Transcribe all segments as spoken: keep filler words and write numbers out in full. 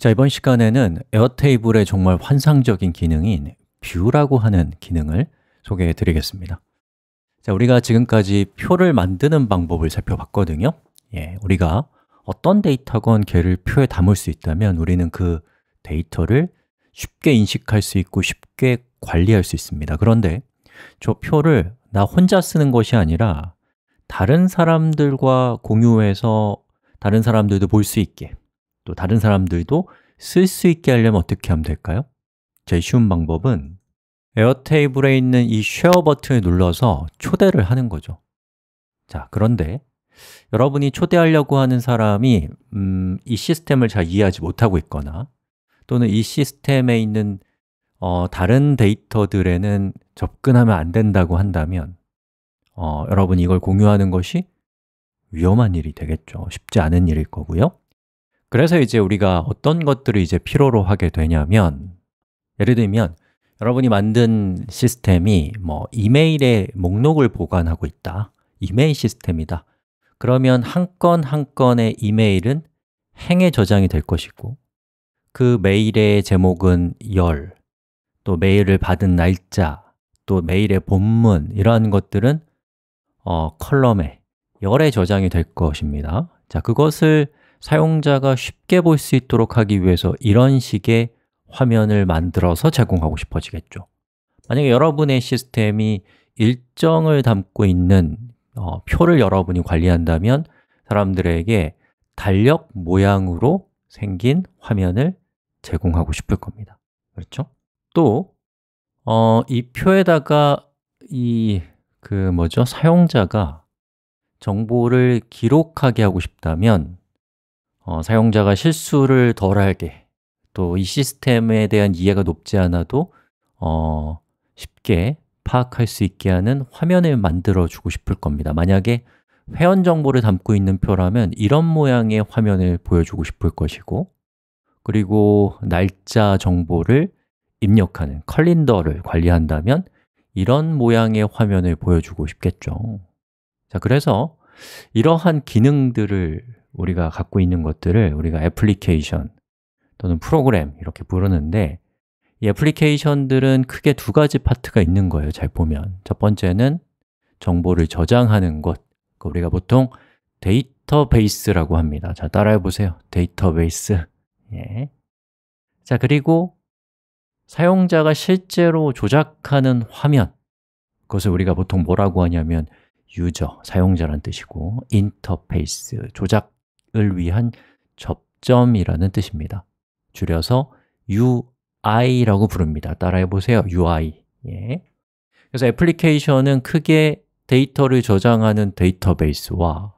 자, 이번 시간에는 에어테이블의 정말 환상적인 기능인 뷰라고 하는 기능을 소개해 드리겠습니다. 자, 우리가 지금까지 표를 만드는 방법을 살펴봤거든요. 예, 우리가 어떤 데이터건 걔를 표에 담을 수 있다면 우리는 그 데이터를 쉽게 인식할 수 있고 쉽게 관리할 수 있습니다. 그런데 저 표를 나 혼자 쓰는 것이 아니라 다른 사람들과 공유해서 다른 사람들도 볼 수 있게, 또 다른 사람들도 쓸 수 있게 하려면 어떻게 하면 될까요? 제일 쉬운 방법은 에어테이블에 있는 이 쉐어 버튼을 눌러서 초대를 하는 거죠. 자, 그런데 여러분이 초대하려고 하는 사람이 음, 이 시스템을 잘 이해하지 못하고 있거나 또는 이 시스템에 있는 어, 다른 데이터들에는 접근하면 안 된다고 한다면 어, 여러분이 이걸 공유하는 것이 위험한 일이 되겠죠. 쉽지 않은 일일 거고요. 그래서 이제 우리가 어떤 것들을 이제 필요로 하게 되냐면, 예를 들면 여러분이 만든 시스템이 뭐 이메일의 목록을 보관하고 있다, 이메일 시스템이다. 그러면 한 건 한 건의 이메일은 행에 저장이 될 것이고, 그 메일의 제목은 열, 또 메일을 받은 날짜, 또 메일의 본문, 이러한 것들은 어, 컬럼에, 열에 저장이 될 것입니다. 자, 그것을 사용자가 쉽게 볼 수 있도록 하기 위해서 이런 식의 화면을 만들어서 제공하고 싶어지겠죠. 만약에 여러분의 시스템이 일정을 담고 있는 어, 표를 여러분이 관리한다면 사람들에게 달력 모양으로 생긴 화면을 제공하고 싶을 겁니다. 그렇죠? 또 어, 이 표에다가 이 그 뭐죠? 사용자가 정보를 기록하게 하고 싶다면 어, 사용자가 실수를 덜하게, 또 이 시스템에 대한 이해가 높지 않아도 어, 쉽게 파악할 수 있게 하는 화면을 만들어 주고 싶을 겁니다. 만약에 회원 정보를 담고 있는 표라면 이런 모양의 화면을 보여주고 싶을 것이고, 그리고 날짜 정보를 입력하는 캘린더를 관리한다면 이런 모양의 화면을 보여주고 싶겠죠. 자, 그래서 이러한 기능들을, 우리가 갖고 있는 것들을 우리가 애플리케이션 또는 프로그램 이렇게 부르는데, 이 애플리케이션들은 크게 두 가지 파트가 있는 거예요, 잘 보면. 첫 번째는 정보를 저장하는 것, 우리가 보통 데이터베이스라고 합니다. 자, 따라해 보세요. 데이터베이스. 예. 자, 그리고 사용자가 실제로 조작하는 화면, 그것을 우리가 보통 뭐라고 하냐면 유저, 사용자란 뜻이고, 인터페이스, 조작을 위한 접점이라는 뜻입니다. 줄여서 유아이라고 부릅니다. 따라해 보세요, 유아이. 예. 그래서 애플리케이션은 크게 데이터를 저장하는 데이터베이스와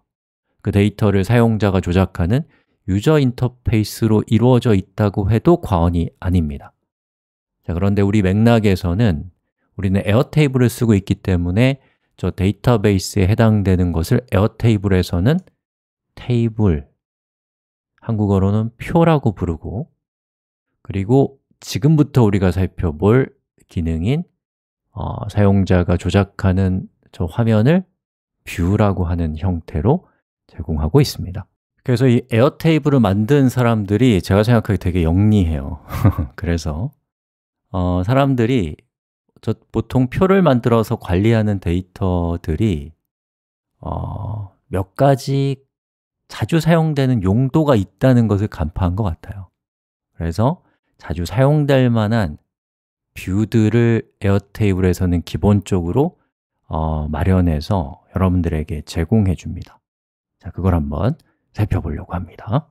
그 데이터를 사용자가 조작하는 유저 인터페이스로 이루어져 있다고 해도 과언이 아닙니다. 자, 그런데 우리 맥락에서는 우리는 에어테이블을 쓰고 있기 때문에 저 데이터베이스에 해당되는 것을 에어테이블에서는 테이블, 한국어로는 표라고 부르고, 그리고 지금부터 우리가 살펴볼 기능인 어, 사용자가 조작하는 저 화면을 뷰라고 하는 형태로 제공하고 있습니다. 그래서 이 에어테이블을 만든 사람들이 제가 생각하기에 되게 영리해요. 그래서 어, 사람들이 저 보통 표를 만들어서 관리하는 데이터들이 어, 몇 가지 자주 사용되는 용도가 있다는 것을 간파한 것 같아요. 그래서 자주 사용될 만한 뷰들을 에어테이블에서는 기본적으로 어, 마련해서 여러분들에게 제공해 줍니다. 자, 그걸 한번 살펴보려고 합니다.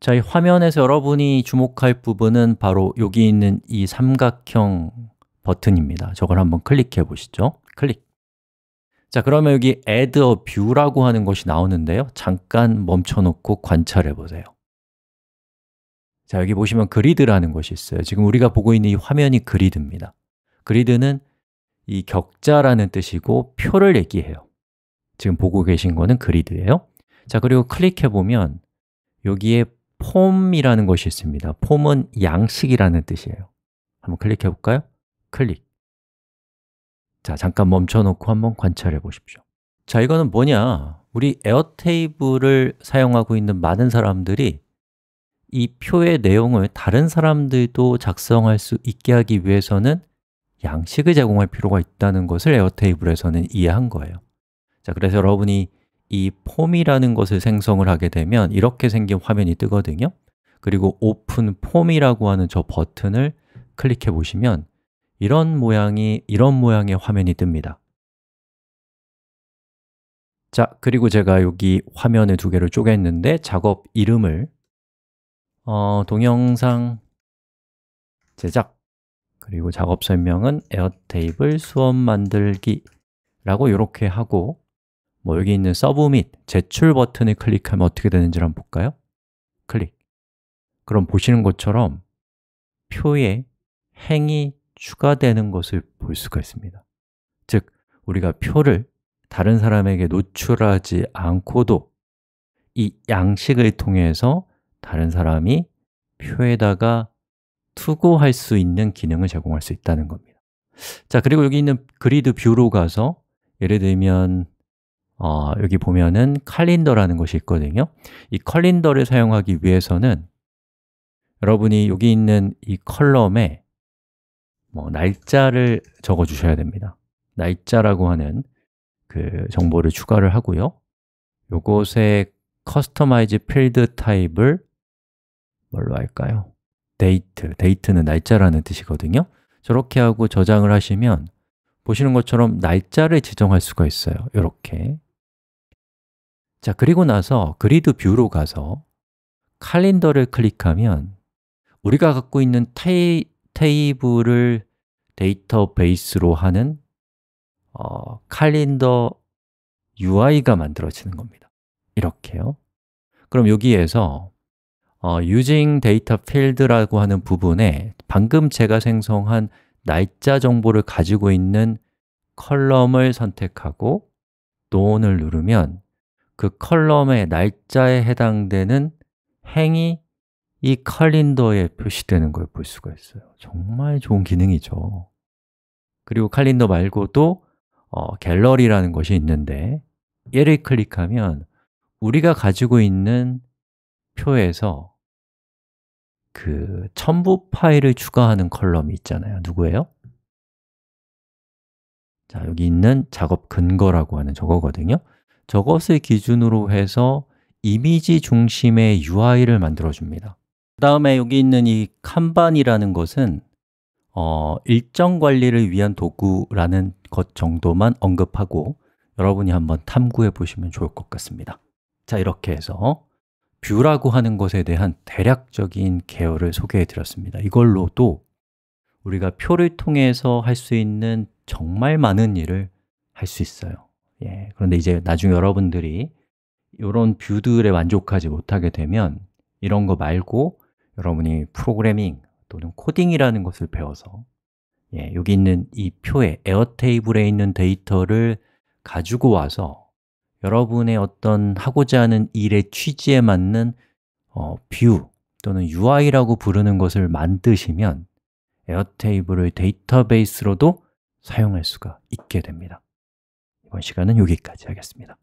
자, 이 화면에서 여러분이 주목할 부분은 바로 여기 있는 이 삼각형 버튼입니다. 저걸 한번 클릭해 보시죠. 클릭. 자, 그러면 여기 Add a View라고 하는 것이 나오는데요, 잠깐 멈춰놓고 관찰해 보세요. 자, 여기 보시면 그리드라는 것이 있어요. 지금 우리가 보고 있는 이 화면이 그리드입니다. 그리드는 이 격자라는 뜻이고 표를 얘기해요. 지금 보고 계신 거는 그리드예요. 자, 그리고 클릭해 보면 여기에 폼이라는 것이 있습니다. 폼은 양식이라는 뜻이에요. 한번 클릭해 볼까요? 클릭. 자, 잠깐 멈춰놓고 한번 관찰해 보십시오. 자, 이거는 뭐냐? 우리 에어테이블을 사용하고 있는 많은 사람들이 이 표의 내용을 다른 사람들도 작성할 수 있게 하기 위해서는 양식을 제공할 필요가 있다는 것을 에어테이블에서는 이해한 거예요. 자, 그래서 여러분이 이 폼이라는 것을 생성을 하게 되면 이렇게 생긴 화면이 뜨거든요. 그리고 오픈 폼이라고 하는 저 버튼을 클릭해 보시면 이런 모양이 이런 모양의 화면이 뜹니다. 자, 그리고 제가 여기 화면을 두 개를 쪼갰는데 작업 이름을 어, 동영상 제작, 그리고 작업 설명은 에어테이블 수업 만들기 라고 이렇게 하고, 뭐 여기 있는 서브 및 제출 버튼을 클릭하면 어떻게 되는지를 한번 볼까요? 클릭. 그럼 보시는 것처럼 표에 행이 추가되는 것을 볼 수가 있습니다. 즉, 우리가 표를 다른 사람에게 노출하지 않고도 이 양식을 통해서 다른 사람이 표에다가 투고할 수 있는 기능을 제공할 수 있다는 겁니다. 자, 그리고 여기 있는 그리드 뷰로 가서 예를 들면 어, 여기 보면은 캘린더라는 것이 있거든요. 이 캘린더를 사용하기 위해서는 여러분이 여기 있는 이 컬럼에 뭐 날짜를 적어 주셔야 됩니다. 날짜라고 하는 그 정보를 추가를 하고요, 요것에 커스터마이즈 필드 타입을 뭘로 할까요? 데이트, 데이트는 날짜라는 뜻이거든요. 저렇게 하고 저장을 하시면 보시는 것처럼 날짜를 지정할 수가 있어요, 이렇게. 자, 그리고 나서 그리드 뷰로 가서 캘린더를 클릭하면 우리가 갖고 있는 테이, 테이블을 데이터베이스로 하는 어, 캘린더 유아이가 만들어지는 겁니다. 이렇게요. 그럼 여기에서 어, using data field라고 하는 부분에 방금 제가 생성한 날짜 정보를 가지고 있는 컬럼을 선택하고 non을 누르면 그 컬럼의 날짜에 해당되는 행이 이 캘린더에 표시되는 걸 볼 수가 있어요. 정말 좋은 기능이죠. 그리고 캘린더 말고도 어, 갤러리라는 것이 있는데 얘를 클릭하면 우리가 가지고 있는 표에서 그 첨부 파일을 추가하는 컬럼이 있잖아요. 누구예요? 자, 여기 있는 작업 근거라고 하는 저거거든요. 저것을 기준으로 해서 이미지 중심의 유아이를 만들어 줍니다. 그 다음에 여기 있는 이 칸반이라는 것은 어, 일정 관리를 위한 도구라는 것 정도만 언급하고 여러분이 한번 탐구해 보시면 좋을 것 같습니다. 자, 이렇게 해서 뷰라고 하는 것에 대한 대략적인 개요를 소개해 드렸습니다. 이걸로도 우리가 표를 통해서 할 수 있는 정말 많은 일을 할 수 있어요. 예, 그런데 이제 나중에 여러분들이 이런 뷰들에 만족하지 못하게 되면 이런 거 말고 여러분이 프로그래밍 또는 코딩이라는 것을 배워서 예, 여기 있는 이 표에, 에어테이블에 있는 데이터를 가지고 와서 여러분의 어떤 하고자 하는 일의 취지에 맞는 어, 뷰 또는 유아이라고 부르는 것을 만드시면 에어테이블을 데이터베이스로도 사용할 수가 있게 됩니다. 이번 시간은 여기까지 하겠습니다.